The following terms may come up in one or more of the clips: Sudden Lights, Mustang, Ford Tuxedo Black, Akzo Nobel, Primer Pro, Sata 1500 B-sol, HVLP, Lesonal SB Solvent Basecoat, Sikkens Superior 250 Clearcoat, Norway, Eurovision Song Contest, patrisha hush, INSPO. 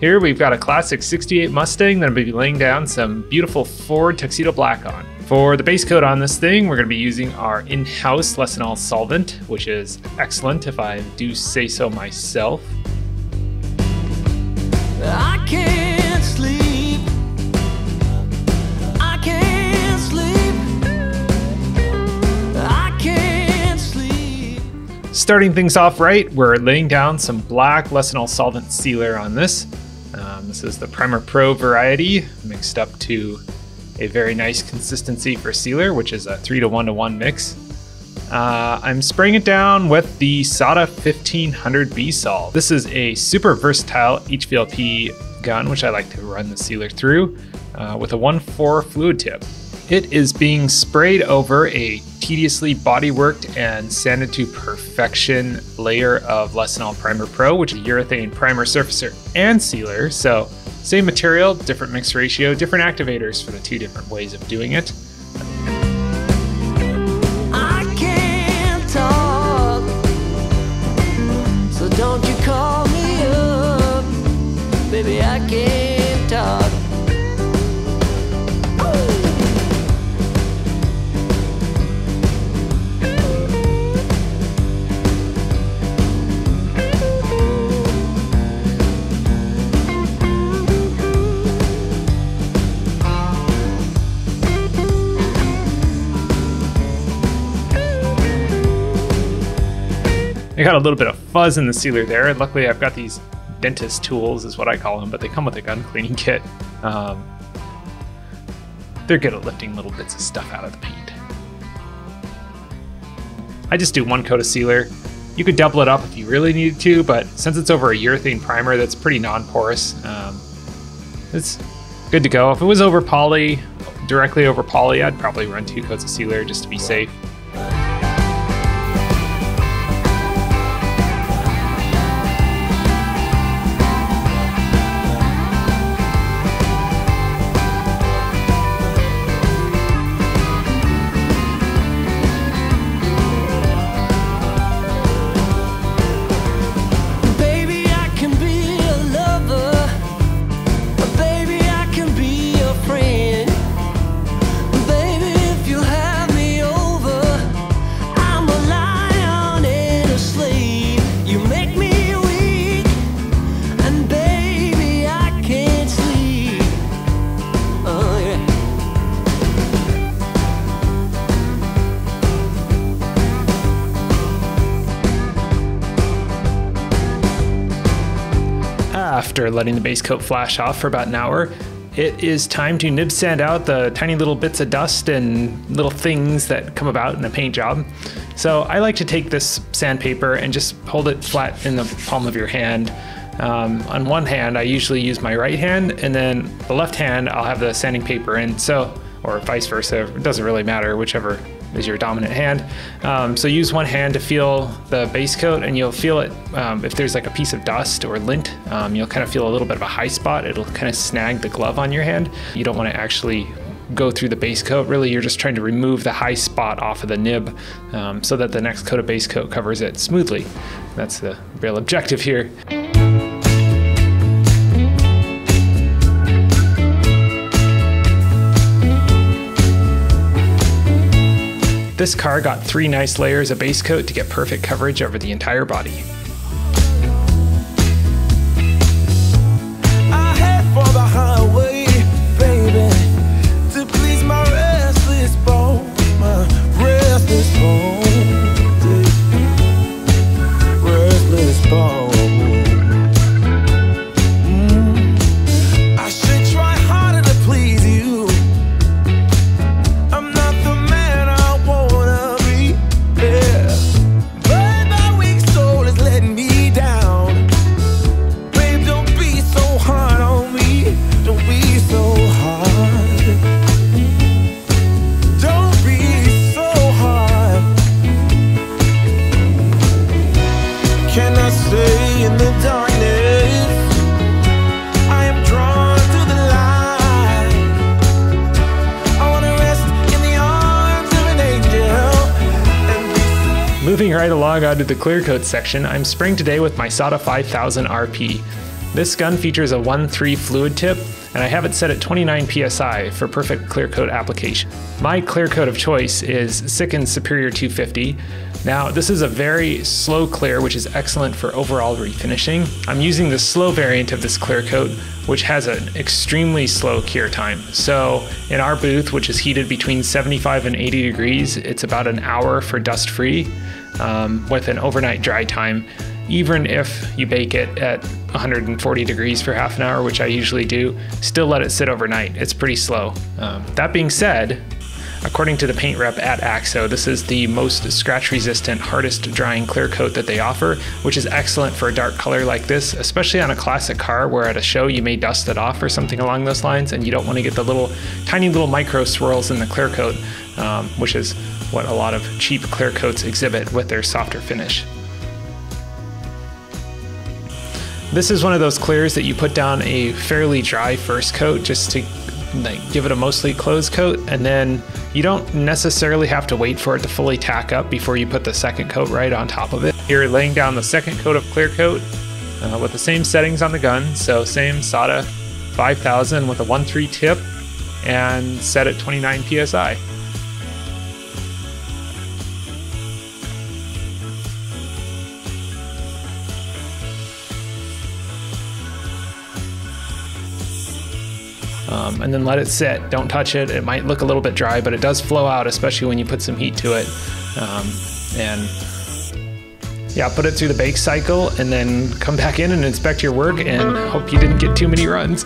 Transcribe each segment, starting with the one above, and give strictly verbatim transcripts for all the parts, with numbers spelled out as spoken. Here we've got a classic sixty-eight Mustang that I'm going to be laying down some beautiful Ford Tuxedo Black on. For the base coat on this thing, we're going to be using our in-house Lesonal solvent, which is excellent if I do say so myself. I can't sleep. I can't sleep. I can't sleep. Starting things off right, we're laying down some black Lesonal solvent sealer on this. Um, this is the Primer Pro variety mixed up to a very nice consistency for sealer, which is a three to one to one mix. Uh, I'm spraying it down with the Sata fifteen hundred B-sol. This is a super versatile H V L P gun, which I like to run the sealer through uh, with a one four fluid tip. It is being sprayed over a tediously bodyworked and sanded to perfection layer of Lesonal Primer Pro, which is a urethane primer surfacer and sealer. So same material, different mix ratio, different activators for the two different ways of doing it. I can't talk, so don't you call me up, baby, I can't talk. I got a little bit of fuzz in the sealer there, and luckily I've got these dentist tools is what I call them, but they come with a gun cleaning kit. Um, they're good at lifting little bits of stuff out of the paint. I just do one coat of sealer. You could double it up if you really needed to, but since it's over a urethane primer that's pretty non-porous, um, it's good to go. If it was over poly, directly over poly, I'd probably run two coats of sealer just to be safe. After letting the base coat flash off for about an hour, it is time to nib sand out the tiny little bits of dust and little things that come about in a paint job. So I like to take this sandpaper and just hold it flat in the palm of your hand. Um, on one hand, I usually use my right hand, and then the left hand, I'll have the sanding paper in, so, or vice versa, it doesn't really matter, whichever is your dominant hand. Um, so use one hand to feel the base coat, and you'll feel it, um, if there's like a piece of dust or lint, um, you'll kind of feel a little bit of a high spot. It'll kind of snag the glove on your hand. You don't want to actually go through the base coat. Really, you're just trying to remove the high spot off of the nib um, so that the next coat of base coat covers it smoothly. That's the real objective here. This car got three nice layers of base coat to get perfect coverage over the entire body. I head for the highway, baby, to please my restless bone, my restless bone, restless bone. right along onto the clear coat section, I'm spraying today with my Sata five thousand R P. This gun features a one three fluid tip, and I have it set at twenty-nine P S I for perfect clear coat application. My clear coat of choice is Sikkens Superior two fifty. Now, this is a very slow clear, which is excellent for overall refinishing. I'm using the slow variant of this clear coat, which has an extremely slow cure time. So in our booth, which is heated between seventy-five and eighty degrees, it's about an hour for dust free um, with an overnight dry time. Even if you bake it at one hundred forty degrees for half an hour, which I usually do, still let it sit overnight. It's pretty slow. Um, that being said, according to the paint rep at Akzo, this is the most scratch resistant, hardest drying clear coat that they offer, which is excellent for a dark color like this, especially on a classic car where at a show you may dust it off or something along those lines, and you don't want to get the little tiny little micro swirls in the clear coat, um, which is what a lot of cheap clear coats exhibit with their softer finish. This is one of those clears that you put down a fairly dry first coat just to like, give it a mostly closed coat, and then you don't necessarily have to wait for it to fully tack up before you put the second coat right on top of it. You're laying down the second coat of clear coat uh, with the same settings on the gun, so same Sata five thousand with a one three tip and set at twenty-nine P S I. Um, and then let it sit. Don't touch it. It might look a little bit dry, but it does flow out, especially when you put some heat to it. Um, and yeah, put it through the bake cycle and then come back in and inspect your work and hope you didn't get too many runs.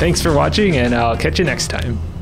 Thanks for watching, and I'll catch you next time.